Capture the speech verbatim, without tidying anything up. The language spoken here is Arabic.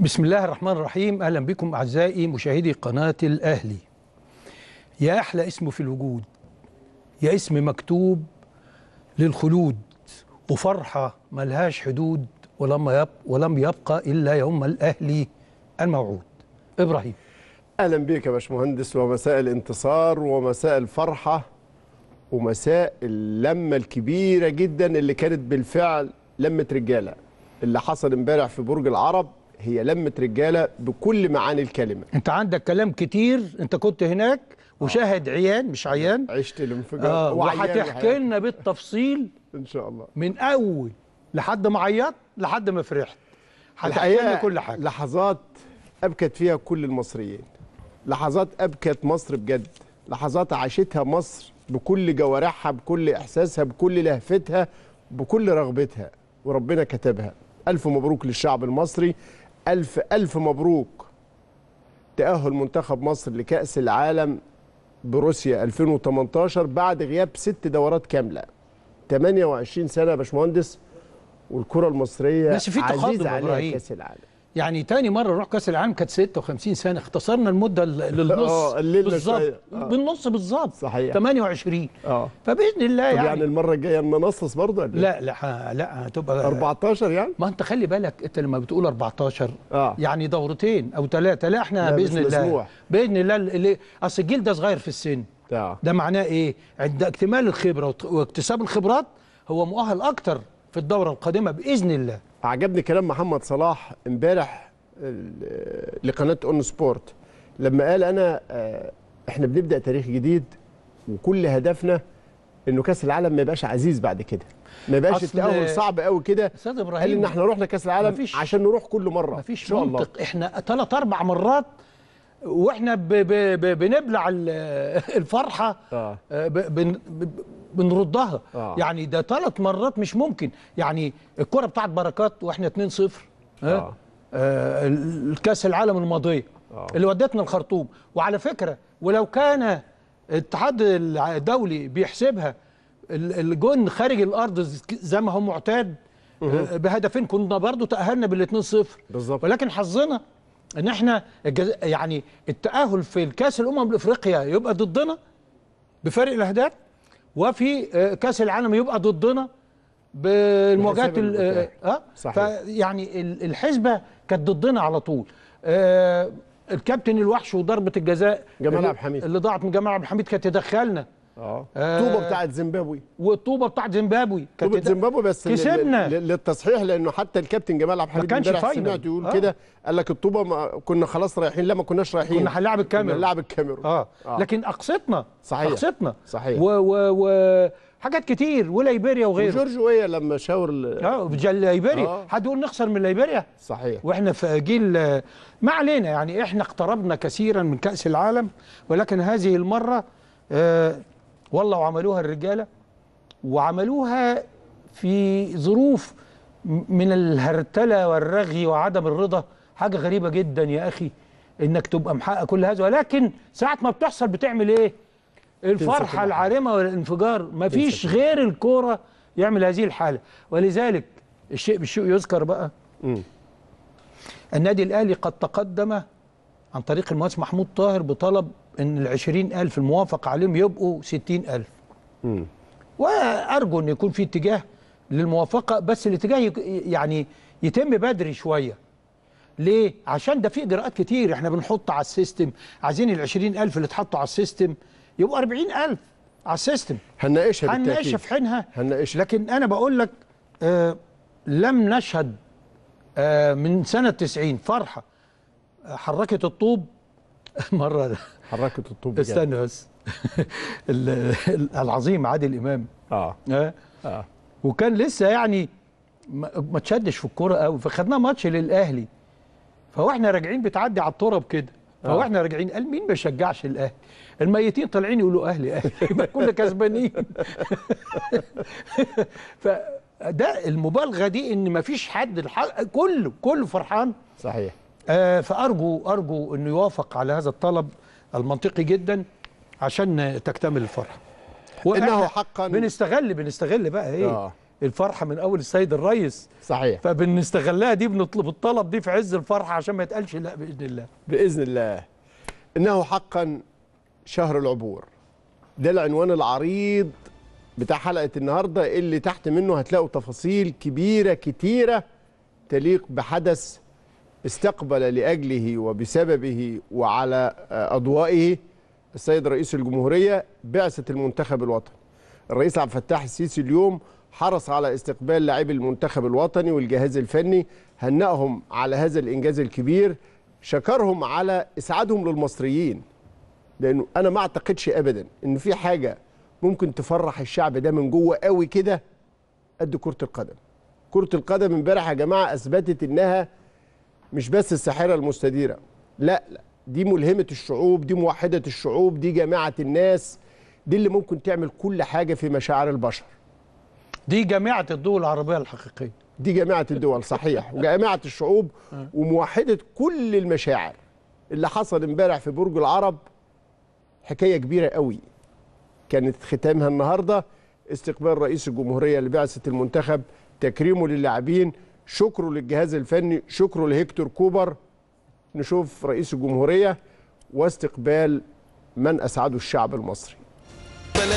بسم الله الرحمن الرحيم. أهلا بكم أعزائي مشاهدي قناة الأهلي. يا أحلى اسم في الوجود، يا اسم مكتوب للخلود وفرحة ملهاش حدود، ولما يب ولم يبقى إلا يوم الأهلي الموعود. إبراهيم، أهلا بك يا باشمهندس، ومساء الانتصار ومساء الفرحة ومساء اللمة الكبيرة جدا اللي كانت بالفعل لمة رجالة. اللي حصل امبارح في برج العرب هي لمة رجالة بكل معاني الكلمة. انت عندك كلام كتير، انت كنت هناك وشاهد عيان مش عيان، عشت الانفجار آه. وهتحكي لنا بالتفصيل ان شاء الله من اول لحد ما عيطت لحد ما فرحت، هتحكي لنا كل حاجة. لحظات ابكت فيها كل المصريين، لحظات ابكت مصر بجد، لحظات عاشتها مصر بكل جوارحها بكل احساسها بكل لهفتها بكل رغبتها، وربنا كتبها. ألف مبروك للشعب المصري، ألف ألف مبروك. تأهل منتخب مصر لكأس العالم بروسيا ألفين وتمنتاشر بعد غياب ست دورات كاملة، تمنية وعشرين سنة يا باشمهندس، والكرة المصرية بس في تقدم عليها كأس العالم. يعني تاني مرة نروح كأس العالم كانت ستة وخمسين سنة، اختصرنا المدة للنص بالظبط، بالنص بالظبط صحيح تمنية وعشرين اه. فبإذن الله يعني يعني المرة الجاية ننصص برضه. لا لا لا هتبقى أربعتاشر يعني. ما أنت خلي بالك، أنت لما بتقول أربعتاشر آه. يعني دورتين أو ثلاثة. لا احنا لا بإذن الله مسموح. بإذن الله اللي أصل الجيل ده صغير في السن آه. ده معناه إيه؟ عند اكتمال الخبرة واكتساب الخبرات هو مؤهل أكتر في الدورة القادمة بإذن الله. عجبني كلام محمد صلاح امبارح لقناة أون سبورت لما قال أنا احنا بنبدأ تاريخ جديد، وكل هدفنا انه كأس العالم ما يبقاش عزيز بعد كده، ما يبقاش التأهل صعب قوي كده. استاذ ابراهيم قال ان احنا رحنا كأس العالم عشان نروح كل مرة، مفيش ان شاء الله منطق. احنا ثلاث أربع مرات واحنا ب ب ب بنبلع الفرحة آه. ب ب بنردها آه. يعني ده ثلاث مرات مش ممكن. يعني الكرة بتاعت بركات واحنا اتنين صفر آه. آه الكاس العالم الماضية آه. اللي ودتنا الخرطوم. وعلى فكرة ولو كان الاتحاد الدولي بيحسبها الجون خارج الأرض زي ما هو معتاد آه بهدفين كنا برضو تأهلنا بالاتنين صفر بالظبط. ولكن حظنا ان احنا يعني التأهل في الكاس الأمم الأفريقية يبقى ضدنا بفارق الأهداف، وفي كاس العالم يبقى ضدنا بالمواجهات اه فيعني الحسبه كانت ضدنا على طول. آه الكابتن الوحش وضربه الجزاء جمال عبد الحميد اللي ضاعت من جمال عبد الحميد كانت تدخلنا اه الطوبه بتاعت زيمبابوي، والطوبه بتاعت زيمبابوي كانت زيمبابوي بس كسبنا للتصحيح، لانه حتى الكابتن جمال عبد الحميد امبارح سمعته يقول آه. كده، قال لك الطوبه كنا خلاص رايحين، لا ما كناش رايحين، كنا هنلاعب الكاميرون هنلاعب الكاميرون آه. اه لكن اقصتنا صحيح اقصتنا صحيح و, و, و حاجات كتير وليبيريا وغيره. وجورجويا لما شاور اه ليبيريا آه. حد يقول نخسر من ليبيريا صحيح واحنا في جيل. ما علينا، يعني احنا اقتربنا كثيرا من كاس العالم، ولكن هذه المره أه والله وعملوها الرجالة، وعملوها في ظروف من الهرتلة والرغي وعدم الرضا. حاجة غريبة جدا يا أخي إنك تبقى محقق كل هذا، ولكن ساعة ما بتحصل بتعمل إيه؟ الفرحة العارمة والانفجار. مفيش غير الكورة يعمل هذه الحالة، ولذلك الشيء بالشيء يذكر بقى. م. النادي الأهلي قد تقدم عن طريق المهندس محمود طاهر بطلب ان العشرين ألف الموافق عليهم يبقوا ستين ألف. مم. وأرجو أن يكون في اتجاه للموافقة، بس الاتجاه يعني يتم بدري شوية. ليه؟ عشان ده في إجراءات كتير احنا بنحط على السيستم، عايزين العشرين ألف اللي اتحطوا على السيستم يبقوا أربعين ألف على السيستم. هنناقشها بالتأكيد، هنناقشها في حينها. لكن أنا بقول لك آه لم نشهد آه من سنة تسعين فرحة حركت الطوب مرة ده. حركت الطوب استنى بس العظيم عادل إمام اه اه, آه. وكان لسه يعني ما تشدش في الكوره قوي، فخدناه ماتش للأهلي، فاحنا راجعين بتعدي على الطرب كده، فاحنا راجعين قال مين ما يشجعش الأهلي؟ الميتين طالعين يقولوا أهلي أهلي يبقى كلنا كسبانين. فده المبالغة دي إن ما فيش حد، كله كله فرحان صحيح آه. فأرجو أرجو إنه يوافق على هذا الطلب المنطقي جدا عشان تكتمل الفرحه، وإنه حقا بنستغل بنستغل بقى ايه آه. الفرحه من اول السيد الرئيس. صحيح. فبنستغلها دي، بنطلب الطلب دي في عز الفرحه عشان ما يتقالش لا باذن الله. باذن الله. انه حقا شهر العبور. ده العنوان العريض بتاع حلقه النهارده، اللي تحت منه هتلاقوا تفاصيل كبيره كتيره تليق بحدث استقبل لاجله وبسببه وعلى اضوائه السيد رئيس الجمهوريه بعثه المنتخب الوطني. الرئيس عبد الفتاح السيسي اليوم حرص على استقبال لاعبي المنتخب الوطني والجهاز الفني، هنأهم على هذا الإنجاز الكبير، شكرهم على إسعادهم للمصريين، لأنه أنا ما أعتقدش أبدا إن في حاجة ممكن تفرح الشعب ده من جوه قوي كده قد كرة القدم. كرة القدم امبارح يا جماعة أثبتت إنها مش بس الساحرة المستديرة، لا لا، دي ملهمة الشعوب، دي موحدة الشعوب، دي جماعة الناس، دي اللي ممكن تعمل كل حاجة في مشاعر البشر. دي جامعة الدول العربية الحقيقية. دي جامعة الدول، صحيح، وجامعة الشعوب وموحدة كل المشاعر. اللي حصل امبارح في برج العرب حكاية كبيرة قوي، كانت ختامها النهاردة استقبال رئيس الجمهورية لبعثة المنتخب، تكريمه للاعبين، شكره للجهاز الفني، شكره لهيكتور كوبر. نشوف رئيس الجمهورية واستقبال من أسعده الشعب المصري.